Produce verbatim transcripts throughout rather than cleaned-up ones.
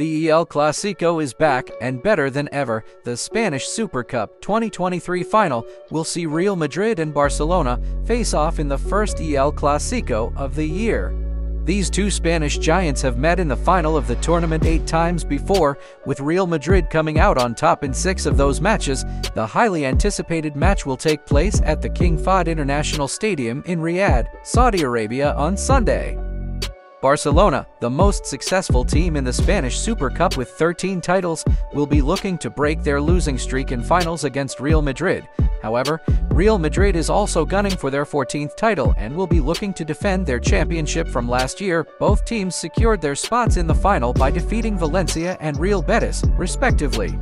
The El Clasico is back and better than ever. The Spanish Super Cup twenty twenty-three final will see Real Madrid and Barcelona face off in the first El Clasico of the year. These two Spanish giants have met in the final of the tournament eight times before, with Real Madrid coming out on top in six of those matches. The highly anticipated match will take place at the King Fahd International Stadium in Riyadh, Saudi Arabia on Sunday. Barcelona, the most successful team in the Spanish Super Cup with thirteen titles, will be looking to break their losing streak in finals against Real Madrid. However, Real Madrid is also gunning for their fourteenth title and will be looking to defend their championship from last year. Both teams secured their spots in the final by defeating Valencia and Real Betis, respectively.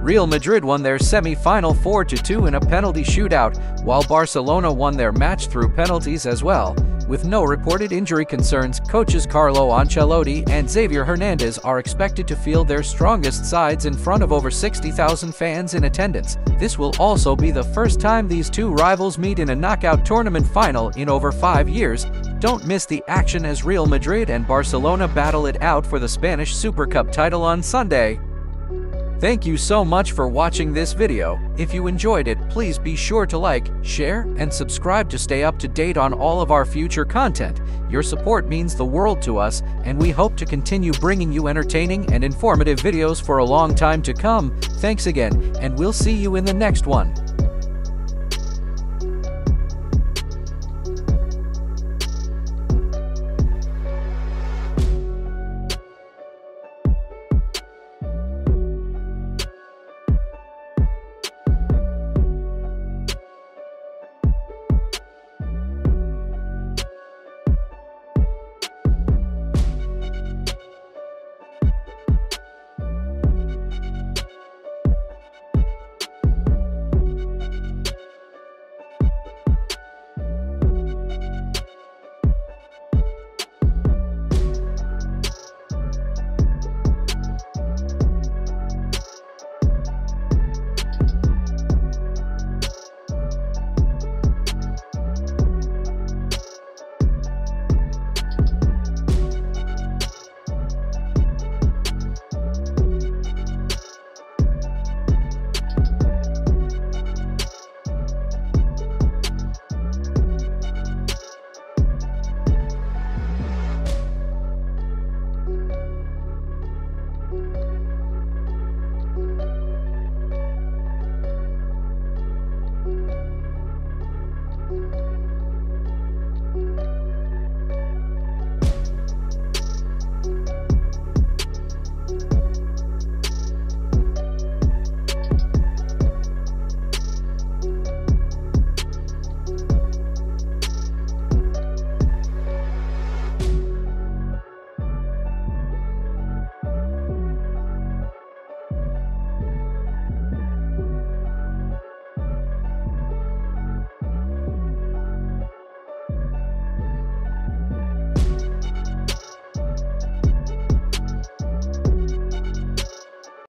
Real Madrid won their semi-final four to two in a penalty shootout, while Barcelona won their match through penalties as well. With no reported injury concerns, coaches Carlo Ancelotti and Xavier Hernandez are expected to field their strongest sides in front of over sixty thousand fans in attendance. This will also be the first time these two rivals meet in a knockout tournament final in over five years. Don't miss the action as Real Madrid and Barcelona battle it out for the Spanish Super Cup title on Sunday. Thank you so much for watching this video. If you enjoyed it, please be sure to like, share, and subscribe to stay up to date on all of our future content. Your support means the world to us, and we hope to continue bringing you entertaining and informative videos for a long time to come. Thanks again, and we'll see you in the next one.